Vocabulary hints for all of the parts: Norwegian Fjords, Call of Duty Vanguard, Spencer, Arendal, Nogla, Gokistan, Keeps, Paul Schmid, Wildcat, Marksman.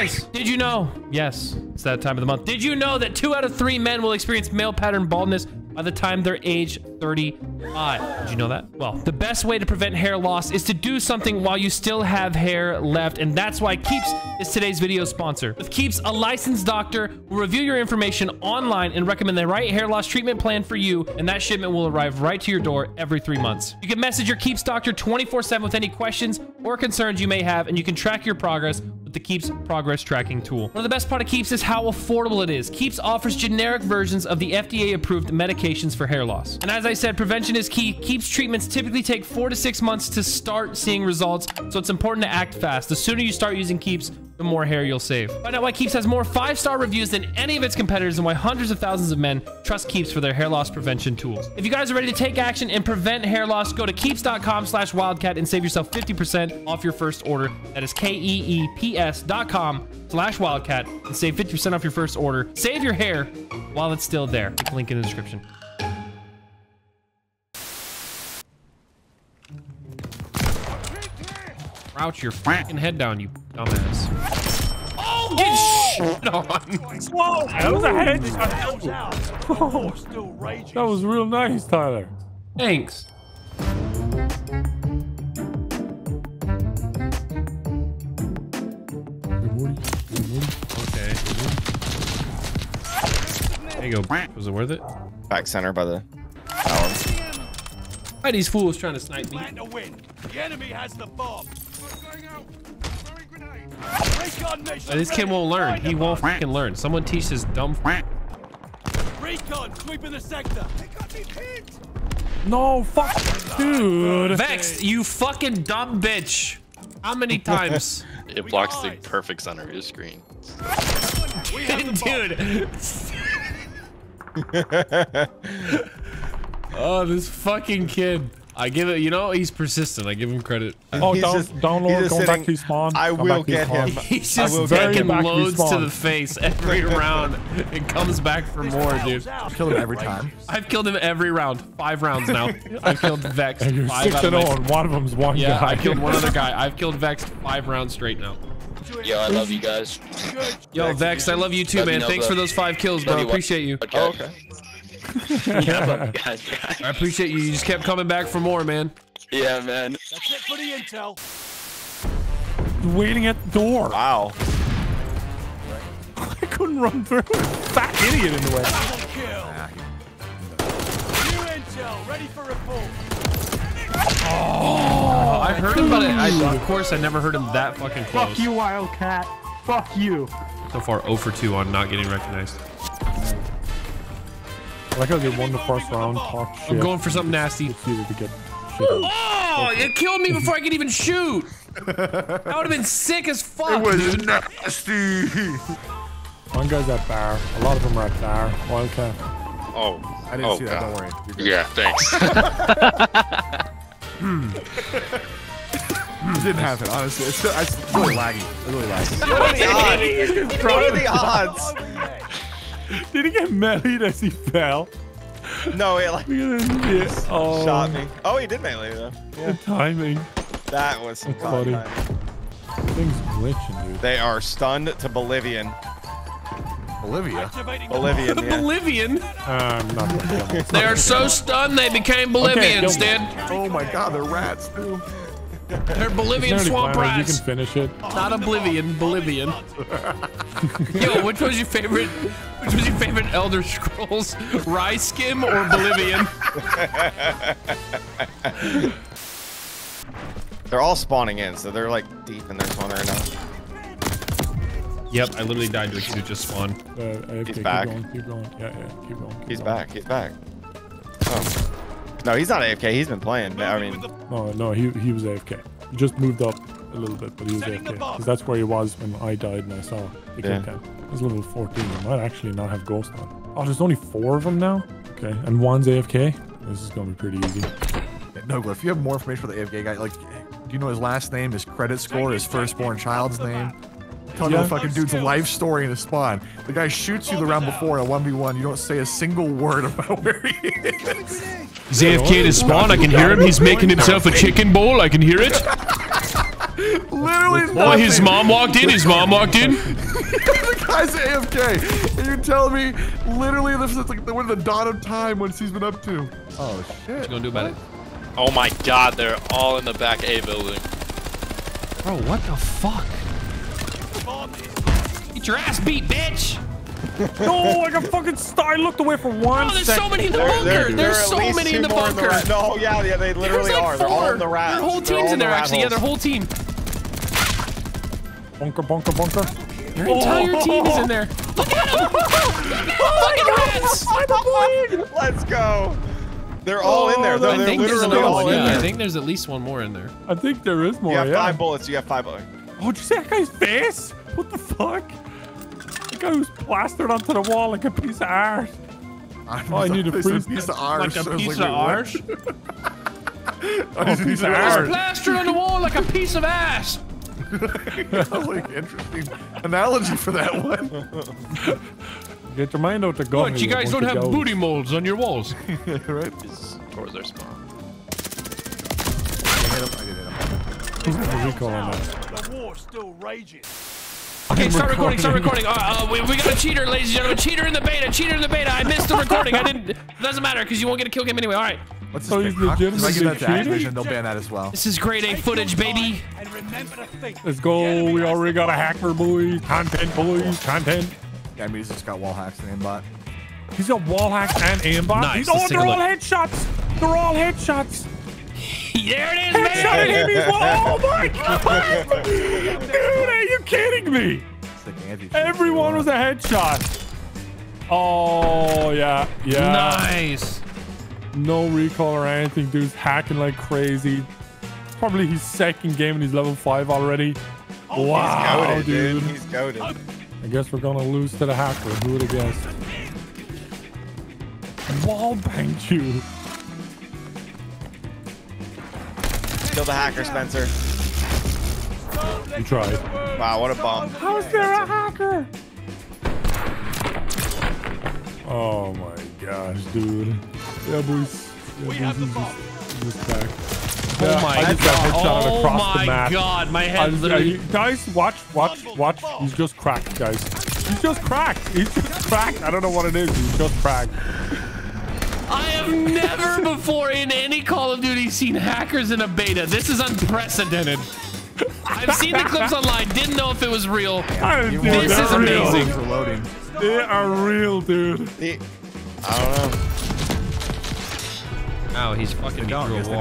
Guys, did you know? Yes, it's that time of the month. Did you know that 2 out of 3 men will experience male pattern baldness by the time they're age 35? Did you know that? Well, the best way to prevent hair loss is to do something while you still have hair left, and that's why Keeps is today's video sponsor. With Keeps, a licensed doctor will review your information online and recommend the right hair loss treatment plan for you, and that shipment will arrive right to your door every 3 months. You can message your Keeps doctor 24/7 with any questions or concerns you may have, and you can track your progress with the Keeps progress tracking tool. One of the best part of Keeps is how affordable it is. Keeps offers generic versions of the FDA-approved medications for hair loss. And as I said, prevention is key. Keeps treatments typically take 4 to 6 months to start seeing results, so it's important to act fast. The sooner you start using Keeps, the more hair you'll save. Find out why Keeps has more 5-star reviews than any of its competitors and why hundreds of thousands of men trust Keeps for their hair loss prevention tools. If you guys are ready to take action and prevent hair loss, go to keeps.com/wildcat and save yourself 50% off your first order. That is keeps.com/wildcat and save 50% off your first order. Save your hair while it's still there. Click the link in the description. Crouch your freaking head down, you dumbass. Oh, get on. Whoa, that was a headshot. Oh, still raging. That was real nice, Tyler. Thanks. Okay. There you go. Was it worth it? Back center by the tower. Why are these fools trying to snipe me? The enemy has the bomb. This kid won't learn. He won't fucking learn. Someone teach this dumb. Recon sweeping the sector. They got me hit. No, fuck, dude. Vexed, you fucking dumb bitch. How many times? It blocks the perfect center of your screen. Dude. Oh, this fucking kid. I give it, you know, he's persistent. I give him credit. Oh, download, going back to spawn. I will get him. He's just taking loads to the face every round. It comes back for more, dude. I've killed him every time. I've killed him every round. 5 rounds now. I've killed Vex. And you're 6-0 and one of them's one guy. Yeah, I killed one other guy. I've killed Vex 5 rounds straight now. Yo, I love you guys. Yo, Vex, I love you too, man. Thanks for those 5 kills, bro. Appreciate you. Okay. Yeah, guys. I appreciate you. You just kept coming back for more, man. Yeah, man. That's it for the intel. Waiting at the door. Wow. I couldn't run through. Fat idiot in the way. New intel, ready for report. Oh, I heard about it. Of course, I never heard him that fucking close. Fuck you, Wildcat. Fuck you. So far, 0 for 2 on not getting recognized. I like how they won the first round. Talk shit. I'm going for something nasty. Oh, you killed me before I could even shoot. That would have been sick as fuck. It was nasty. One guy's at bar. A lot of them are at bar. Wildcat. Oh, I didn't see that. Don't worry. Yeah, thanks. Didn't happen, honestly. It's really laggy. It's really laggy. What are the odds? Did he get melee as he fell? No, he like shot me. Oh, he did melee though. Yeah. The timing. That was some funny. Things glitching, dude. They are stunned to Bolivian. Bolivia? Bolivian, yeah. Bolivian? They are so stunned they became Bolivians, dude. Oh my god, they're rats, dude. They're Bolivian swamp rats. You can finish it. Not Oblivion, Bolivian. Yo, which was your favorite? Which was your favorite Elder Scrolls? Rye Skim or Bolivian? They're all spawning in, so they're like deep in their spawn right now. Yep, I literally died because he just spawned. He's back. Keep going. Yeah, keep going. He's back. He's back. Oh. No, he's not AFK. He's been playing. I mean, no, he was AFK. He just moved up a little bit, but he was AFK. Because that's where he was when I died and I saw the kill cam. He's level 14. I might actually not have ghost on. Oh, there's only 4 of them now? Okay, and 1's AFK? This is going to be pretty easy. No, but if you have more information for the AFK guy, like, do you know his last name, his credit score, his firstborn child's name? Tell you the fucking dude's life story in his spawn. The guy shoots you the round before in a 1v1. You don't say a single word about where he is. He's AFK in his spawn. I can hear him. He's making himself a chicken bowl. I can hear it. Literally nothing. Oh, his mom walked in. His mom walked in. The guy's AFK. And you tell me, literally, this is like the dawn of time. What he's been up to. Oh shit. What you gonna do about it? Oh my God, they're all in the back A building. Bro, what the fuck? Get your ass beat, bitch! No, I got fucking star. I looked away for one. Oh, there's second. So many in the bunker. There's so many in the bunker. In the no, yeah, yeah, they literally like are. Four. They're all in the rat. Their whole team's in there, actually. Yeah, their whole team. Bunker, bunker, bunker. Your entire team is in there. Look at him! Look at him! Let's go. They're all in there. Though. I think there's another one. Yeah, I think there's at least one more in there. I think there is more. You have 5 bullets. You have 5 bullets. Oh, did you see that guy's face? What the fuck? Guy who's plastered onto the wall like a piece of arse. I need a piece of arse. Like a piece of arse? A piece of arse. Plastered on the wall like a piece of ass. That's like interesting analogy for that one. Get your mind out the gun. What, you guys don't have booty molds on your walls. Right? These doors are small. The war still rages. Okay, start recording, start recording. We got a cheater, ladies and gentlemen. Cheater in the beta, cheater in the beta. I missed the recording. I didn't. It doesn't matter because you won't get a kill game anyway. All right. What's this? They'll ban that as well. This is grade A footage, baby. Let's go. We already got a hacker, boys. Content, boys. Content. Yeah, I mean, he's just got wall hacks and aimbot. He's got wall hacks and aimbot. Nice. Oh, they're all headshots. They're all headshots. There it is, man! Oh my God! Dude, are you kidding me? Everyone was a headshot. Oh yeah, yeah. Nice. No recall or anything. Dude's hacking like crazy. Probably his second game and he's level 5 already. Oh, wow, he's goated, dude. He's goated. I guess we're gonna lose to the hacker. Who would have guessed? Wall banged you. Kill the hacker, Spencer. You tried. Wow, what a bum. How is there a hacker? Oh my gosh, dude. Yeah, boys. Yeah, we have the bomb. Oh my God. Oh my God, my head literally. Guys, watch. He's just cracked, guys. He's just cracked. He's just cracked. I don't know what it is. He's just cracked. I have never before in any Call of Duty seen hackers in a beta. This is unprecedented. I've seen the clips online. Didn't know if it was real. This is amazing. They are real, dude. I don't know. Oh, he's fucking me through a wall.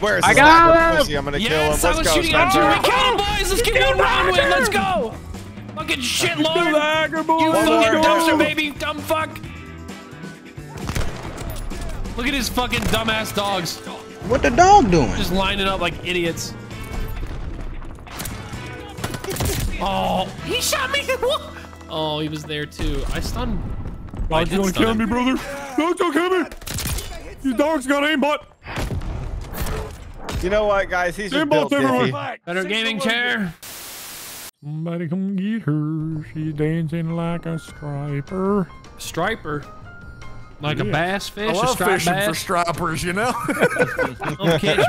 Where is I got him. I'm gonna kill him. Let's go. Shooting at him. We killed him, boys. Let's keep going round win. Let's go. Fucking shit, Lord. You fucking dumpster, baby. Dumb fuck. Look at his fucking dumbass dogs. What the dog doing? Just lining up like idiots. Oh, he shot me. What? Oh, he was there too. I stunned. Oh, I did you stun him. Brother? Dogs don't kill me. These dogs got aimbot. You know what, guys? He's just built diffy. Better gaming chair. Somebody come get her. She's dancing like a striper. Striper? Like a bass fish? I love fishing for stripers, you know?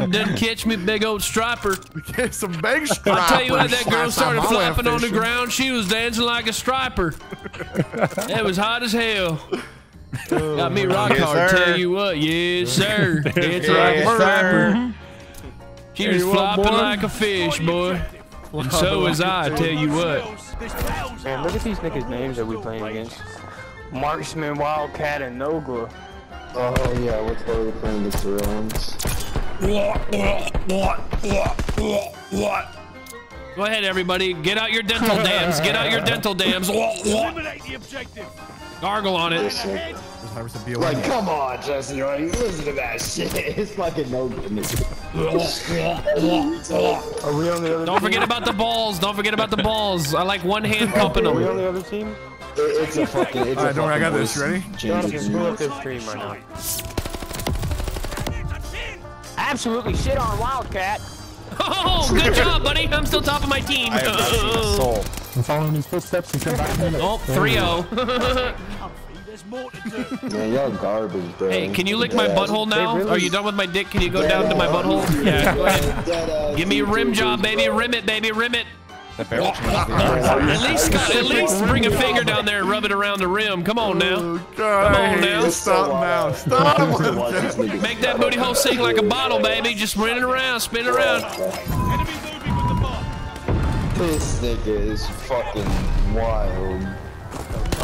Didn't catch me, big old striper. Some big stripers. I'll tell you what, that girl started flapping on the ground. She was dancing like a striper. It was hot as hell. Got me rock hard, tell you what. Yes, sir. It's like a striper. She was flopping like a fish, boy. And so was I, tell you what. Man, look at these niggas' names that we playing against. Marksman, Wildcat, and Nogla. Oh yeah, we're totally playing the drones. What? Go ahead, everybody. Get out your dental dams. Get out your dental dams. Eliminate the objective. Gargle on it. Like, come on, Jesse. Right? Listen to that shit. It's fucking no goodness. Don't forget about the balls. Don't forget about the balls. I like one hand pumping them. Are we on the other team? It's a fucking. All right, don't worry, I got this. You ready? Absolutely shit on Wildcat. Oh, good job, buddy. I'm still top of my team. I'm following these footsteps and come back. Oh, 3-0. There's more to do. Man, y'all garbage, bro. Hey, can you lick my butthole now? Really... Are you done with my dick? Can you go down to my butthole? Yeah, go ahead. Give me a rim job, baby. Rim it, baby. Rim it. At least bring a finger down there and rub it around the rim. Come on now. Come on now. Stop now. Stop. Make that booty hole sink like a bottle, baby. Just spin it around. Spin it around. Enemy moving with the ball. This nigga is fucking wild.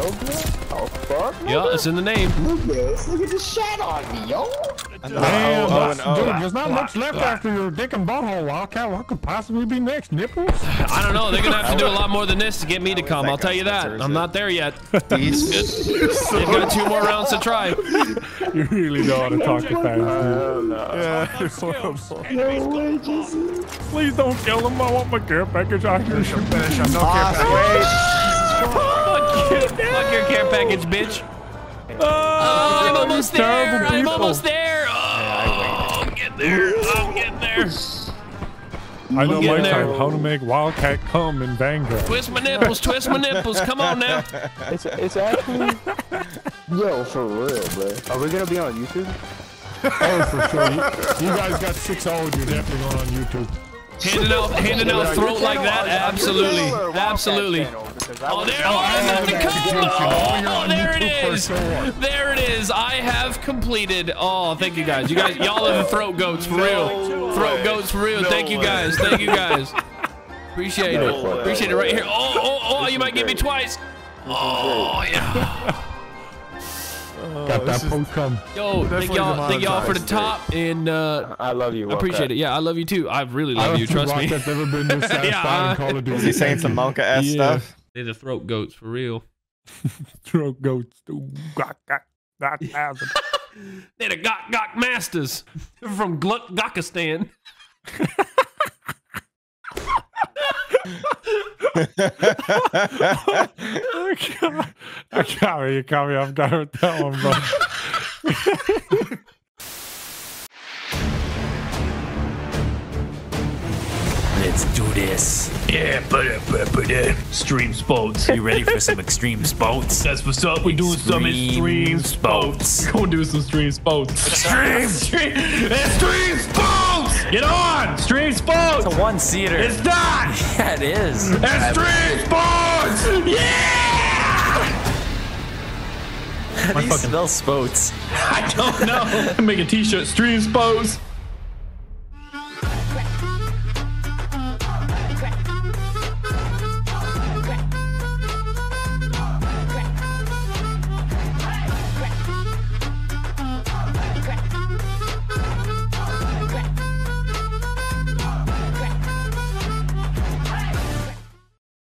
Oh, fuck. Yeah, it's in the name. Look at the shot on me, yo. Damn, dude, there's not much left after your dick and butthole, Wildcat. What could possibly be next? Nipples? I don't know. They're going to have to do a lot more than this to get me to come. I'll tell you that. I'm not there yet. They've got 2 more rounds to try. You really don't want to talk to fans, dude. Yeah. Please don't kill him. I want my care package. I can finish. I'm not care package. Fuck your care package, bitch. Oh, I'm almost there. I'm almost there. Oh, I'm getting there. I'm getting there. I know my time. How to make Wildcat come in Vanguard. Twist my nipples. Twist my nipples. Come on now. It's actually. Yo, for real, bro. Are we gonna be on YouTube? Oh, for sure. You guys got 6 hours. You're definitely going on YouTube. Handing out throat like that? Absolutely. Absolutely. Oh, there it is. Oh, there it is. There it is. I have completed. Oh, thank you guys. You guys, y'all are the throat goats for real. Throat goats for real. Thank you guys. Thank you guys. Appreciate it. Appreciate it right here. Oh, oh, oh, you might get me twice. Oh, yeah. Got that come. Yo, thank y'all for the top, and I love you. I appreciate it. Yeah, I love you too. I really love you. Trust me. That's never been this satisfying in Call of Duty. Is he saying some Monka-ass stuff? They're the throat goats for real. Throat goats. They're the gok masters from Gokistan. Oh, God. You caught me off guard with that one, bro. Let's do this. Yeah, Stream sports. You ready for some extreme sports? That's what's up. We're doing some extreme sports. We're going to do some stream sports. Extreme sports! Get on! Stream sports! It's a one-seater. It's not! Yeah, it is. Extreme sports! Yeah! How do you spell spots? I don't know. Make a t-shirt. Stream sports.